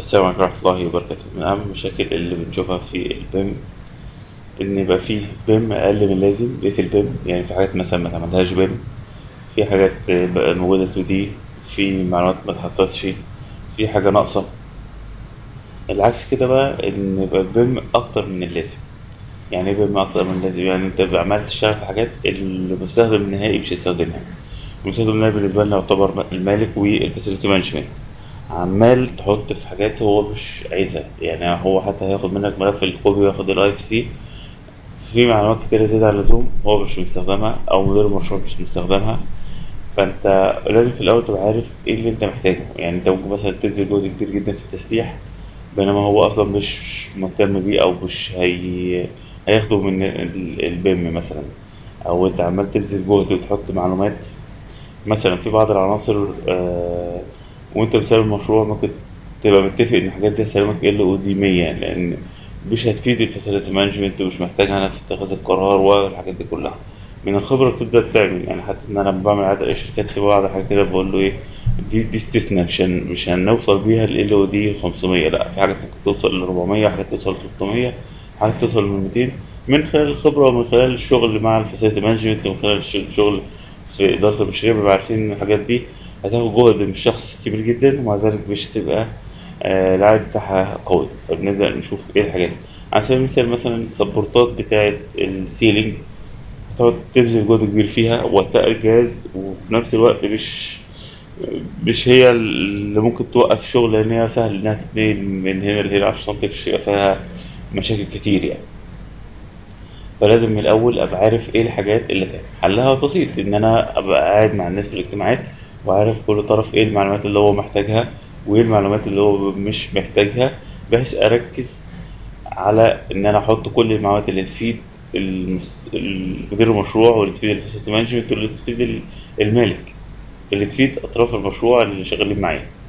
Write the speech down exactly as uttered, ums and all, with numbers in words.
السلام عليكم ورحمة الله وبركاته. من أهم المشاكل اللي بنشوفها في البيم إن يبقى فيه بيم أقل من اللازم. لقيت البيم يعني في حاجات مثلا متعملهاش بيم، في حاجات بقى موجودة تو دي، في معلومات متحطتش، في حاجة ناقصة. العكس كده بقى إن يبقى بيم أكتر من اللازم. يعني إيه بيم أكتر من اللازم؟ يعني أنت عملت تشتغل في حاجات المستخدم النهائي مش هيستخدمها. المستخدم النهائي بالنسبة لنا يعتبر المالك والفاسيلتي مانجمنت. عمال تحط في حاجات هو مش عايزها، يعني هو حتى هياخد منك ملف الكوبي وياخد الاي اف سي، في معلومات كتير زيادة على اللزوم هو مش مستخدمها او مدير المشروع مش مستخدمها. فانت لازم في الاول تبقى عارف ايه اللي انت محتاجه. يعني انت ممكن مثلا تبذل جهد كتير جدا في التسليح بينما هو اصلا مش مهتم بيه او مش هي... هياخده من البيم مثلا، او انت عمال تبذل جهد وتحط معلومات مثلا في بعض العناصر آه وانت بسبب المشروع ممكن تبقى متفق ان الحاجات دي هتسلمك ال او دي مية، لان مش هتفيد الفاسيلتي مانجمنت ومش محتاجها انا في اتخاذ القرار والحاجات دي كلها. من الخبره بتبدا تعمل، يعني حتى ان انا بعمل عدد الشركات في بعض حاجه كده بقول له ايه دي دي استثناء، مش مش هنوصل بيها ال او دي خمسمية، لا في حاجات ممكن توصل ل أربعمية، حاجات توصل ل تلتمية، حاجات توصل ل ميتين، من خلال الخبره ومن خلال الشغل مع الفاسيلتي مانجمنت ومن خلال الشغل في اداره المشاريع بنبقى عارفين ان الحاجات دي هتاخد جهد من شخص كبير جدا ومع ذلك مش هتبقى آه العائد بتاعها قوي. فبنبدأ نشوف ايه الحاجات. على سبيل المثال مثلا السبورتات بتاعة السيلينج هتقعد تبذل جهد كبير فيها وتقل الجهاز، وفي نفس الوقت مش مش هي اللي ممكن توقف شغل، لان هي سهل انها تتنقل من هنا لهنا عشرة سنتي، مش هيبقى فيها مشاكل كتير يعني. فلازم من الاول ابقى عارف ايه الحاجات اللي تعمل. حلها بسيط، ان انا ابقى قاعد مع الناس في الاجتماعات وعارف كل طرف ايه المعلومات اللي هو محتاجها وايه المعلومات اللي هو مش محتاجها، بحيث اركز على ان انا احط كل المعلومات اللي تفيد مدير المشروع واللي تفيد الفاسيلتي مانجمنت واللي تفيد المالك، اللي تفيد اطراف المشروع اللي شغالين معايا.